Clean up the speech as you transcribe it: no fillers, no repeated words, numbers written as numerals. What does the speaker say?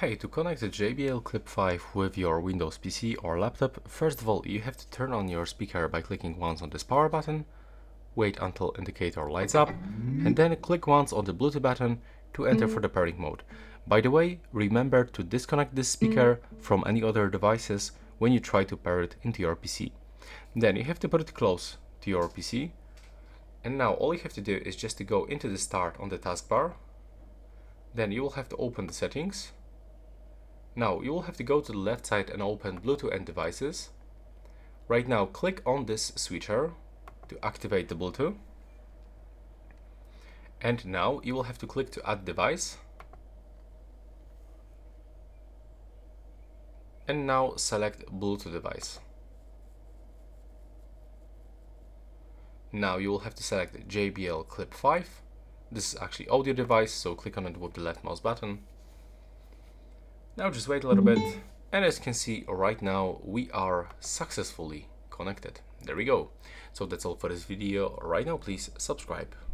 Hey, to connect the JBL Clip 5 with your Windows PC or laptop, first of all you have to turn on your speaker by clicking once on this power button, wait until indicator lights up, and then click once on the Bluetooth button to enter for the pairing mode. By the way, remember to disconnect this speaker from any other devices when you try to pair it into your PC. Then you have to put it close to your PC, and now all you have to do is just to go into the start on the taskbar, then you will have to open the settings. Now you will have to go to the left side and open Bluetooth and devices. Right now click on this switcher to activate the Bluetooth. And now you will have to click to add device. And now select Bluetooth device. Now you will have to select JBL Clip 5. This is actually audio device, so click on it with the left mouse button. Now just wait a little bit, and as you can see right now we are successfully connected. There we go. So that's all for this video. Right now please subscribe.